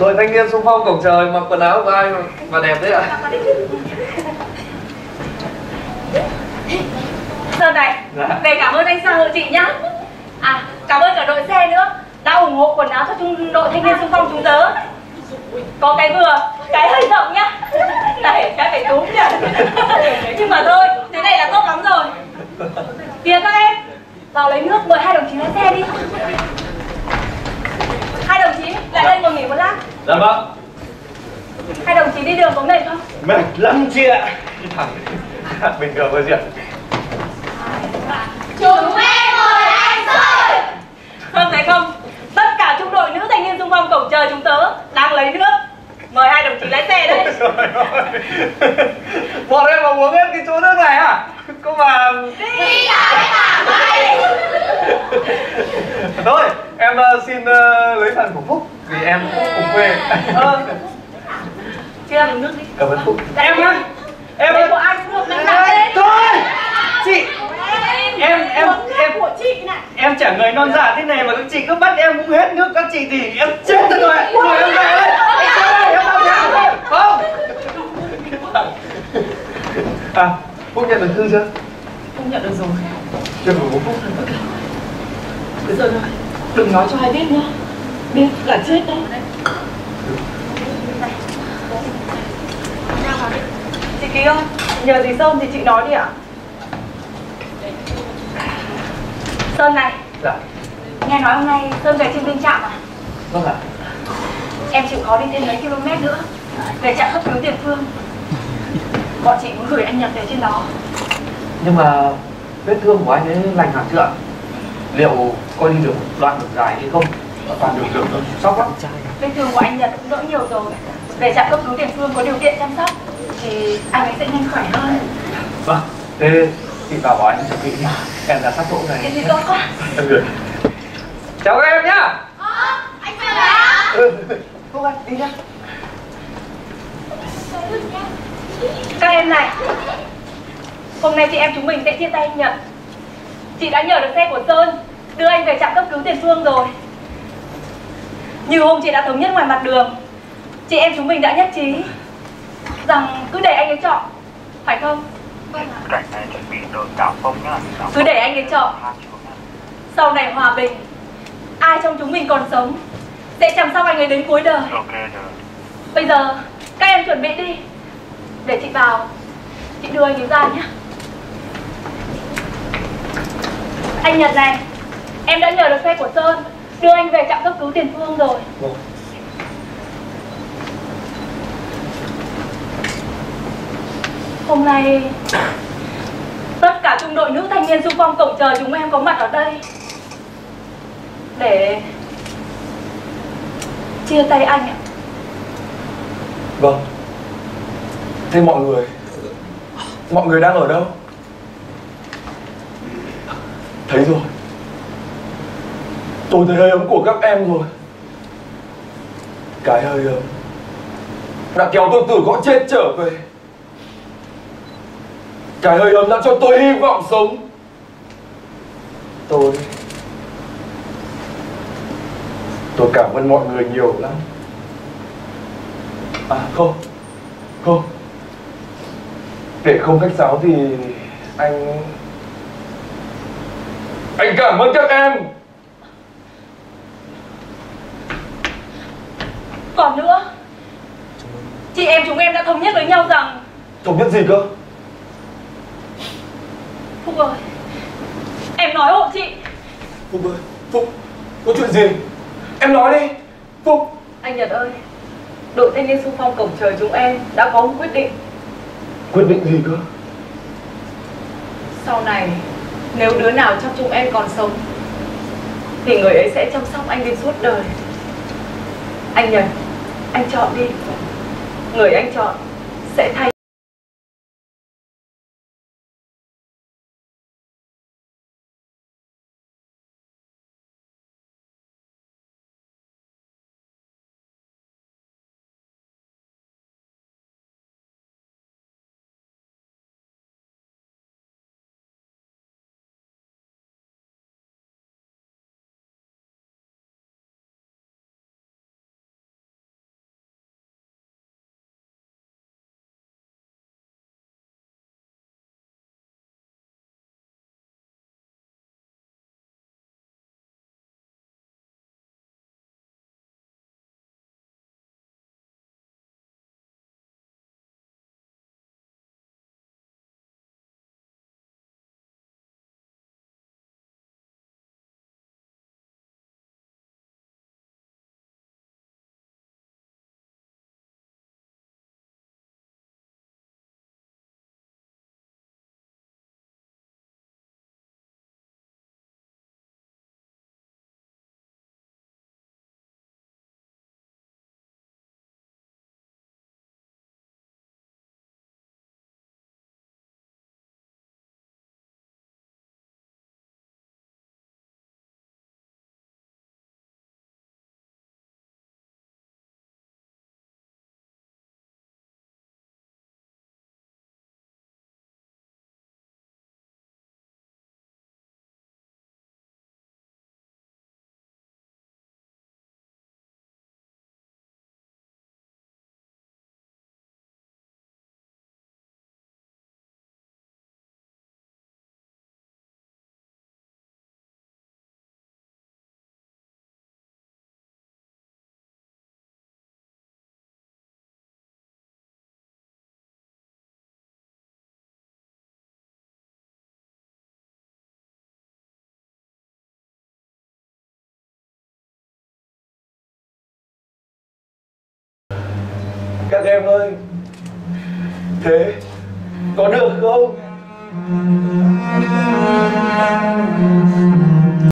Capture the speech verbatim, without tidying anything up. Đội thanh niên xung phong cổng trời mặc quần áo của ai mà đẹp đấy ạ? Sơn này, dạ. Về cảm ơn anh Sơn hộ chị nhá. À, cảm ơn cả đội xe nữa đã ủng hộ quần áo cho chúng đội thanh niên xung phong chúng tớ. Có cái vừa, cái hơi rộng nhá. Này, cái phải đúng nhỉ. Nhưng mà thôi, thế này là tốt lắm rồi. Tiến các em, vào lấy nước mời hai đồng chí lái xe đi. Hai đồng chí lại đây ngồi nghỉ một lát. Dạ vâng. Hai đồng chí đi đường có mệt không? Mệt lắm chị ạ. Đi thẳng bình thường với diện. Chúng em mời anh Sơn. Không thấy không? Tất cả trung đội nữ thanh niên xung phong cổng trời chúng tớ đang lấy nước. Mời hai đồng chí lái xe đấy. Bọn em mà uống hết cái chỗ nước này à? Cô mà đi lại tả mày. Thôi, em uh, xin uh, lấy phần của Phúc vì em cùng quê. Ờ. Chưa làm nước đi. Cảm ơn Phúc. Dạ, em nhá. Em ơi. Của anh Phúc đang làm đấy. Thôi. Chị em em em của chị này. Em chả người non dạ thế này mà các chị cứ bắt em cũng hết nước các chị thì em chết thật rồi. Thôi em về đây. Em vào nhà thôi. Không. À, Phúc nhận được thư chưa? Không nhận được rồi. Chưa được một Phúc. Bây giờ thôi. Đừng nói cho ai biết nhá. Biết là chết đấy. Chị Ký ơi, nhờ gì Sơn thì chị nói đi ạ. Sơn này. Dạ. Nghe nói hôm nay Sơn về trên bên trạm à? Vâng ạ. Em chịu khó đi thêm mấy km nữa về trạm cấp cứu Tiền Phương. Bọn chị muốn gửi anh Nhật về trên đó. Nhưng mà vết thương của anh ấy lành hẳn chưa ạ? Liệu coi đi được đoạn đường dài hay không? Toàn đường đường nó sốc lắm. Vết thương của anh Nhật cũng đỡ nhiều rồi. Về trạm cấp cứu Tiền Phương có điều kiện chăm sóc thì anh ấy sẽ nhanh khỏe hơn. Vâng. Thế chị vào bảo anh chuẩn bị đi. Em đã sát chỗ này. Cái gì tốt quá. Em gửi. Chào các em nhá. Ờ, anh về đã. Ừ, Phúc anh, đi nhá. Các em này, hôm nay chị em chúng mình sẽ chia tay anh Nhật. Chị đã nhờ được xe của Sơn đưa anh về trạm cấp cứu Tiền Phương rồi. Như hôm chị đã thống nhất ngoài mặt đường, chị em chúng mình đã nhất trí rằng cứ để anh ấy chọn, phải không? Cảnh này chuẩn bị đồ đảo không nhá. Cứ để anh ấy chọn. Sau này hòa bình, ai trong chúng mình còn sống sẽ chăm sóc anh ấy đến cuối đời. Bây giờ các em chuẩn bị đi. Để chị vào, chị đưa anh ấy ra nhé. Anh Nhật này, em đã nhờ được xe của Sơn đưa anh về trạm cấp cứu Tiền Phương rồi. Được. Hôm nay tất cả trung đội nữ thanh niên xung phong cổng trời chúng em có mặt ở đây để chia tay anh ạ. Vâng. Thế mọi người, mọi người đang ở đâu? Thấy rồi. Tôi thấy hơi ấm của các em rồi. Cái hơi ấm đã kéo tôi từ cõi chết trở về. Cái hơi ấm đã cho tôi hy vọng sống. Tôi Tôi cảm ơn mọi người nhiều lắm. À không Không Để không khách sáo thì anh Anh cảm ơn các em. Còn nữa, chị em chúng em đã thống nhất với nhau rằng. Thống nhất gì cơ? Phúc ơi, em nói hộ chị. Phúc ơi, Phúc, có chuyện gì? Em nói đi, Phúc. Anh Nhật ơi, đội thanh niên xung phong cổng trời chúng em đã có một quyết định. Quyết định gì cơ? Sau này, nếu đứa nào trong chúng em còn sống thì người ấy sẽ chăm sóc anh đến suốt đời. Anh Nhật, anh chọn đi. Người anh chọn sẽ thay. Các em ơi, thế có được không?